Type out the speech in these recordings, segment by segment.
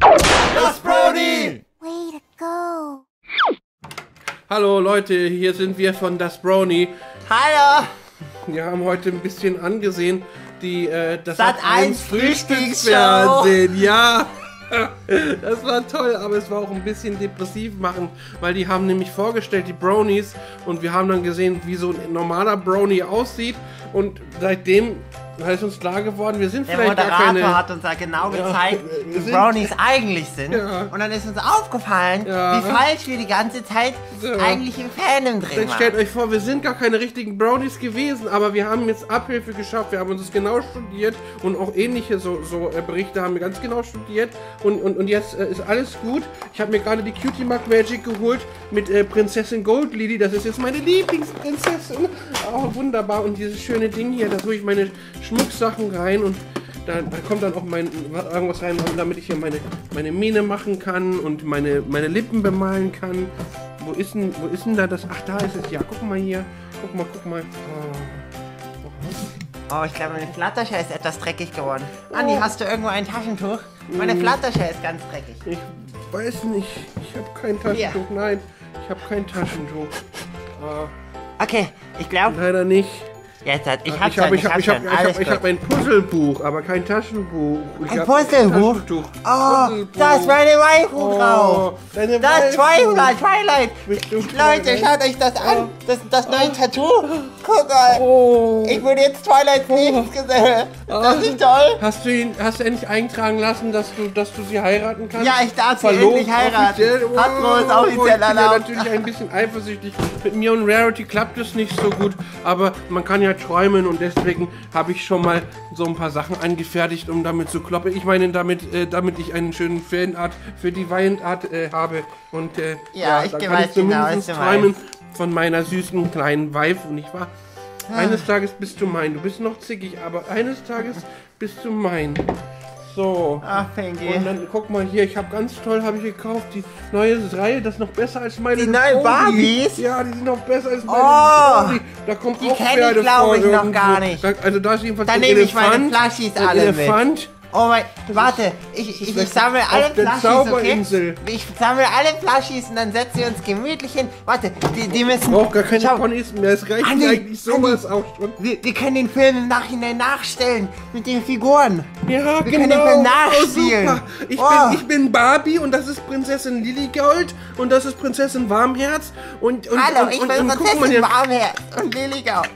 Das Brony! Way to go! Hallo Leute, hier sind wir von Das Brony. Hallo! Wir haben heute ein bisschen angesehen, die das Sat.1 Frühstücksfernsehen. Ja! Das war toll, aber es war auch ein bisschen depressiv machen, weil die haben nämlich vorgestellt, die Bronies, und wir haben dann gesehen, wie so ein normaler Brony aussieht, und seitdem ist uns klar geworden, wir sind vielleicht gar keine... Der Moderator hat uns da genau gezeigt, wie Bronies eigentlich sind, und dann ist uns aufgefallen, wie falsch wir die ganze Zeit eigentlich im Fandom drin waren. Stellt euch vor, wir sind gar keine richtigen Bronies gewesen, aber wir haben jetzt Abhilfe geschafft, wir haben uns das genau studiert und auch ähnliche so Berichte haben wir ganz genau studiert, und jetzt ist alles gut. Ich habe mir gerade die Cutie-Mark-Magic geholt mit Prinzessin Goldlady, das ist jetzt meine Lieblingsprinzessin. Auch wunderbar, und dieses schöne Ding hier, da tue ich meine Schmucksachen rein, und da kommt dann auch irgendwas rein, damit ich hier meine Mähne machen kann und meine Lippen bemalen kann. Wo ist denn da das? Ach, da ist es. Ja, guck mal hier. Guck mal. Oh, ich glaube, meine Flatterschei ist etwas dreckig geworden. Andi, hast du irgendwo ein Taschentuch? Meine Flatterschei ist ganz dreckig. Ich weiß nicht. Ich habe kein Taschentuch. Ja. Nein, ich habe kein Taschentuch. Okay, ich glaube... Leider nicht. Jetzt hat, ich hab ein Puzzlebuch, aber kein Taschenbuch. Ein Puzzlebuch? Oh, da ist meine Waifu drauf. Das ist Twilight. Leute, schaut euch das an. Das ist das neue Tattoo. Guck mal. Ich wurde jetzt Twilight nicht gesehen. Das ist toll. Hast du endlich eintragen lassen, dass du sie heiraten kannst? Ja, ich darf sie endlich heiraten. Hat offiziell erlaubt. Ich bin natürlich ein bisschen eifersüchtig. Mit mir und Rarity klappt es nicht so gut, aber man kann ja träumen, und deswegen habe ich schon mal so ein paar Sachen angefertigt, um damit zu kloppen. Ich meine, damit ich einen schönen Fanart für die Weinart habe, und ja, dann kann ich zumindest träumen von meiner süßen kleinen Waifu, nicht wahr? Eines Tages bist du mein. Du bist noch zickig, aber eines Tages bist du mein. So. Ach, Pinky. Und dann guck mal hier, habe ich gekauft, die neue Reihe, das ist noch besser als meine. Die neuen Barbies? Ja, die sind noch besser als meine. Oh, da kommt die auch Pferde vor. Glaube ich noch gar nicht. Also da ist jedenfalls ein Elefant. Dann nehme ich meine Plushies alle mit. Oh mein, warte, ich sammle alle Plushies, okay? Ich sammle alle Plushies, und dann setzen wir uns gemütlich hin. Warte, die müssen... Oh, gar keine Ponys mehr, es reicht eigentlich sowas auch schon. Wir können den Film im Nachhinein nachstellen, mit den Figuren. Ja, wir können den Film nachspielen. Oh, super. Ich bin Barbie, und das ist Prinzessin Lilligold, und das ist Prinzessin Warmherz, und hallo, ich bin Prinzessin Warmherz und Lilligold.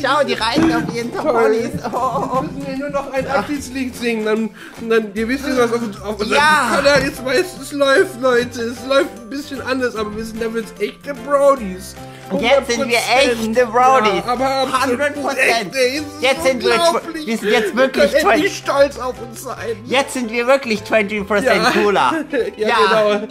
Schau, die reiten auf jeden Fall. Toll. Jetzt müssen wir nur noch ein Abschiedslied singen, dann ihr wisst, was auf unserem Kanal jetzt meistens läuft, Leute. Es läuft ein bisschen anders, aber wir sind dafür jetzt echte Bronies. Jetzt sind wir echte Bronies. Ja, aber 100%. Jetzt sind wir jetzt wirklich 20% stolz auf uns sein. Jetzt sind wir wirklich 20% cooler. Ja, genau.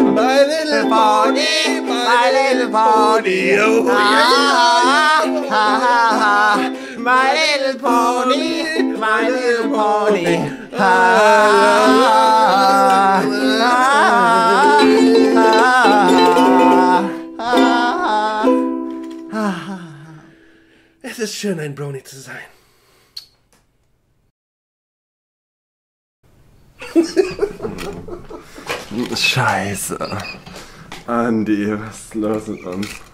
My little pony, my little pony, oh yeah, ha, ha, ha. My little pony, my little pony, ha, ha, ha, ha, ha. Es ist schön, ein Brony zu sein. Scheiße. Andi, was ist los mit uns?